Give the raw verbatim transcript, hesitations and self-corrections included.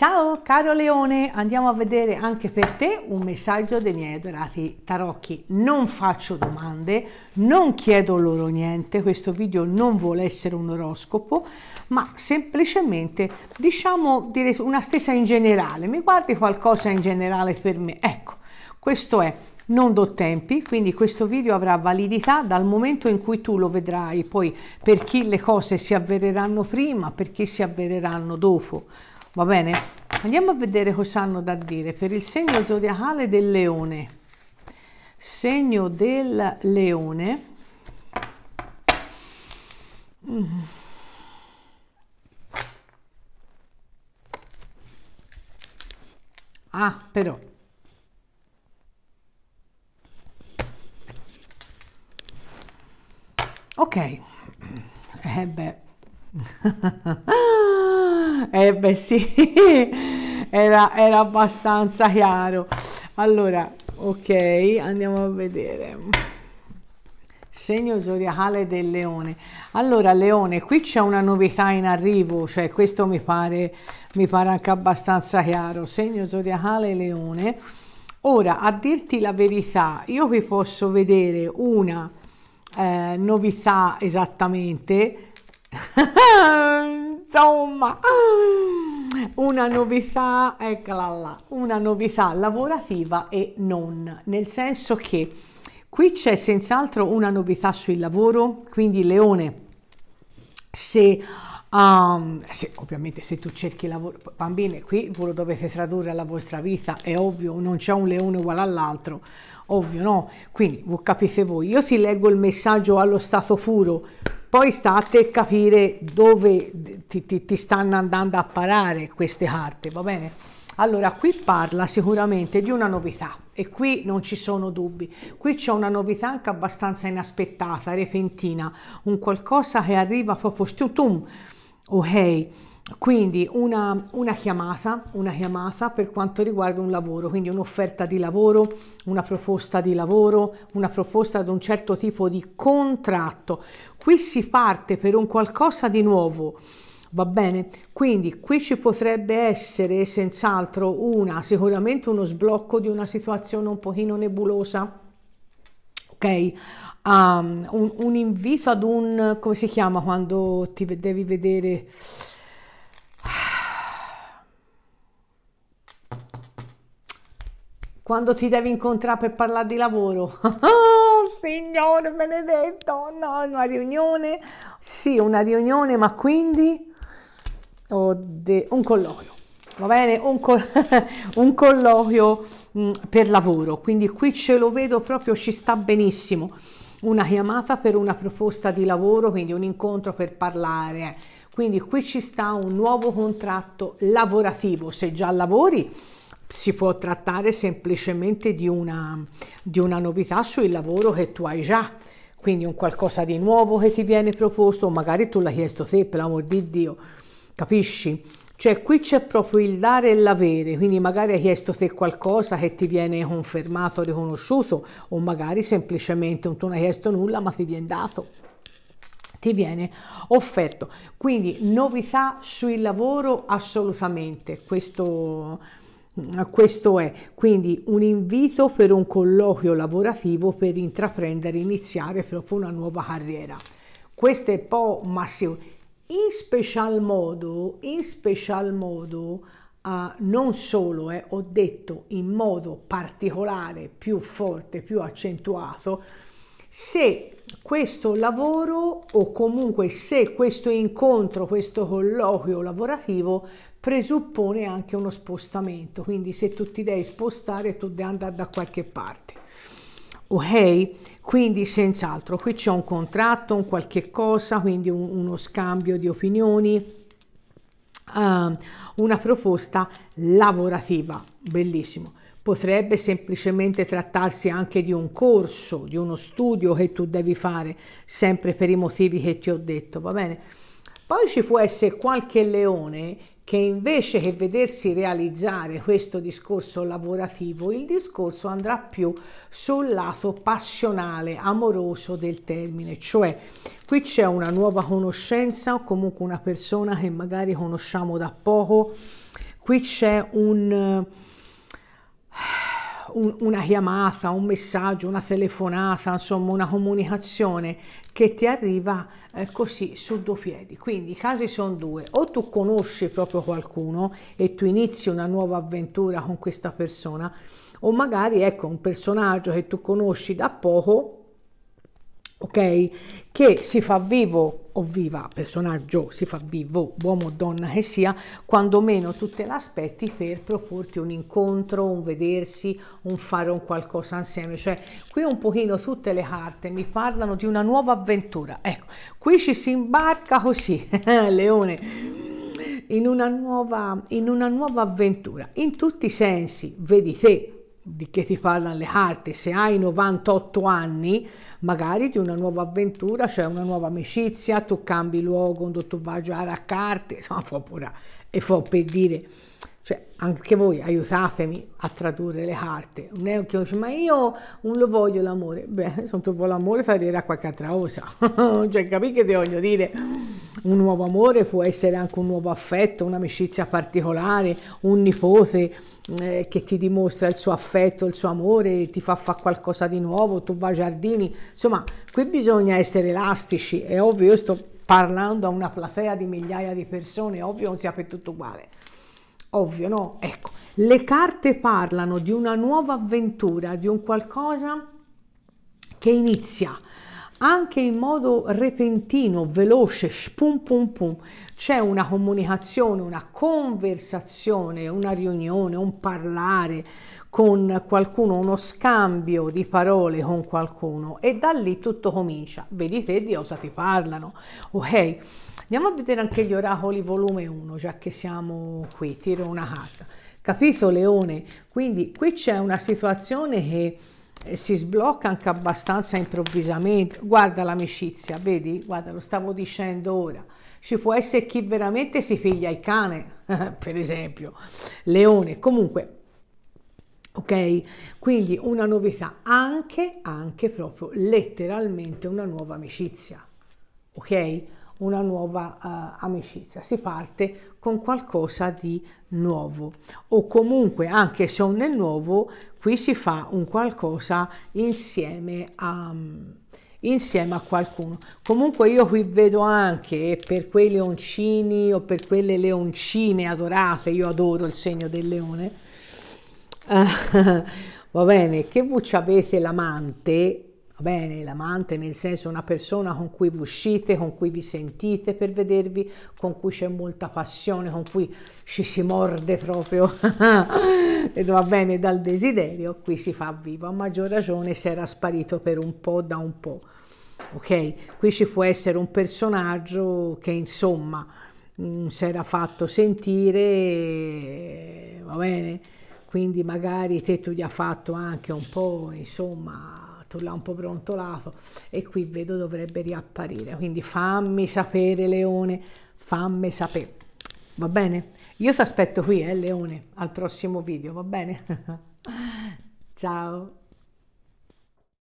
Ciao caro Leone, andiamo a vedere anche per te un messaggio dei miei adorati tarocchi. Non faccio domande, non chiedo loro niente, questo video non vuole essere un oroscopo, ma semplicemente diciamo dire una stessa in generale, mi guardi qualcosa in generale per me, ecco, questo è. Non do tempi, quindi questo video avrà validità dal momento in cui tu lo vedrai, poi per chi le cose si avvereranno prima, per chi si avvereranno dopo, va bene? Andiamo a vedere cosa hanno da dire per il segno zodiacale del leone. Segno del leone. Mm. Ah, però... Ok, eh beh, eh beh sì, era, era abbastanza chiaro. Allora, ok, andiamo a vedere. Segno zodiacale del leone. Allora leone, qui c'è una novità in arrivo, cioè questo mi pare, mi pare anche abbastanza chiaro. Segno zodiacale leone. Ora, a dirti la verità, io vi posso vedere una... Eh, novità esattamente insomma una novità, eccola là, una novità lavorativa e non, nel senso che qui c'è senz'altro una novità sul lavoro, quindi leone, se Um, se, ovviamente se tu cerchi lavoro, bambine, qui voi lo dovete tradurre alla vostra vita, è ovvio, non c'è un leone uguale all'altro, ovvio, no? Quindi voi capite voi, io ti leggo il messaggio allo stato puro, poi sta a te capire dove ti, ti, ti stanno andando a parare queste carte, va bene? Allora qui parla sicuramente di una novità e qui non ci sono dubbi, qui c'è una novità anche abbastanza inaspettata, repentina, un qualcosa che arriva proprio stutum. Ok, quindi una, una chiamata, una chiamata per quanto riguarda un lavoro, quindi un'offerta di lavoro, una proposta di lavoro, una proposta di un certo tipo di contratto. Qui si parte per un qualcosa di nuovo, va bene? Quindi qui ci potrebbe essere senz'altro una, sicuramente uno sblocco di una situazione un pochino nebulosa, ok? Um, un, un invito ad un, come si chiama quando ti devi vedere, quando ti devi incontrare per parlare di lavoro, oh, Signore benedetto, no, una riunione, sì, una riunione, ma quindi oh, de, un colloquio, va bene, un, co un colloquio mh, per lavoro, quindi qui ce lo vedo proprio, ci sta benissimo. Una chiamata per una proposta di lavoro, quindi un incontro per parlare, quindi qui ci sta un nuovo contratto lavorativo, se già lavori si può trattare semplicemente di una, di una novità sul lavoro che tu hai già, quindi un qualcosa di nuovo che ti viene proposto, magari tu l'hai chiesto te, per l'amor di Dio, capisci? Cioè qui c'è proprio il dare e l'avere, quindi magari hai chiesto te qualcosa che ti viene confermato, riconosciuto, o magari semplicemente tu non hai chiesto nulla ma ti viene dato, ti viene offerto. Quindi novità sul lavoro assolutamente, questo, questo è. Quindi un invito per un colloquio lavorativo per intraprendere, iniziare proprio una nuova carriera. Questo è un po' massimo. In special modo, in special modo, uh, non solo, eh, ho detto in modo particolare, più forte, più accentuato, se questo lavoro o comunque se questo incontro, questo colloquio lavorativo presuppone anche uno spostamento, quindi se tu ti devi spostare tu devi andare da qualche parte. Ok, quindi senz'altro qui c'è un contratto, un qualche cosa, quindi un, uno scambio di opinioni, uh, una proposta lavorativa, bellissimo. Potrebbe semplicemente trattarsi anche di un corso, di uno studio che tu devi fare, sempre per i motivi che ti ho detto, va bene? Poi ci può essere qualche leone che invece che vedersi realizzare questo discorso lavorativo, il discorso andrà più sul lato passionale, amoroso del termine, cioè qui c'è una nuova conoscenza o comunque una persona che magari conosciamo da poco, qui c'è un, un, una chiamata, un messaggio, una telefonata, insomma una comunicazione che ti arriva eh, così su due piedi. Quindi i casi sono due: o tu conosci proprio qualcuno e tu inizi una nuova avventura con questa persona, o magari ecco un personaggio che tu conosci da poco, ok, che si fa vivo o viva, personaggio si fa vivo, uomo o donna che sia, quando meno tu te l'aspetti, per proporti un incontro, un vedersi, un fare un qualcosa insieme. Cioè qui un pochino tutte le carte mi parlano di una nuova avventura, ecco, qui ci si imbarca così, Leone, in una nuova, in una nuova avventura, in tutti i sensi. Vedi te di che ti parlano le carte. Se hai novantotto anni, magari di una nuova avventura, cioè una nuova amicizia, tu cambi luogo, tu vai a giocare a carte, insomma, fa pure, e fa per dire, cioè anche voi aiutatemi a tradurre le carte. Non è che ma io non lo voglio l'amore, beh, se non tu vuoi l'amore sarà qualche altra cosa, cioè capì che ti voglio dire? Un nuovo amore può essere anche un nuovo affetto, un'amicizia particolare, un nipote eh, che ti dimostra il suo affetto, il suo amore, ti fa fare qualcosa di nuovo, tu vai ai giardini, insomma qui bisogna essere elastici. È ovvio, io sto parlando a una platea di migliaia di persone, è ovvio non sia per tutto uguale, ovvio, no? Ecco, le carte parlano di una nuova avventura, di un qualcosa che inizia anche in modo repentino, veloce, spum pum pum. C'è una comunicazione, una conversazione, una riunione, un parlare con qualcuno, uno scambio di parole con qualcuno, e da lì tutto comincia. Vedi te di cosa ti parlano, ok? Andiamo a vedere anche gli oracoli volume uno, già che siamo qui. Tiro una carta, capito Leone? Quindi qui c'è una situazione che si sblocca anche abbastanza improvvisamente. Guarda l'amicizia, vedi? Guarda, lo stavo dicendo ora. Ci può essere chi veramente si piglia il cane, per esempio, Leone. Comunque, ok? Quindi una novità, anche, anche proprio letteralmente una nuova amicizia, ok? Una nuova uh, amicizia. Si parte con qualcosa di nuovo, o comunque anche se non è nuovo, qui si fa un qualcosa insieme a, um, insieme a qualcuno. Comunque io qui vedo anche per quei leoncini o per quelle leoncine adorate, io adoro il segno del leone, uh, va bene, che voi avete l'amante. Va bene, l'amante nel senso una persona con cui vi uscite, con cui vi sentite per vedervi, con cui c'è molta passione, con cui ci si morde proprio, e va bene, dal desiderio qui si fa vivo, a maggior ragione se era sparito per un po' da un po', ok? Qui ci può essere un personaggio che insomma si era fatto sentire, va bene, quindi magari te tu gli ha fatto anche un po', insomma, l'ha un po' brontolato, e qui vedo dovrebbe riapparire. Quindi fammi sapere Leone, fammi sapere, va bene? Io ti aspetto qui, eh Leone, al prossimo video, va bene? Ciao!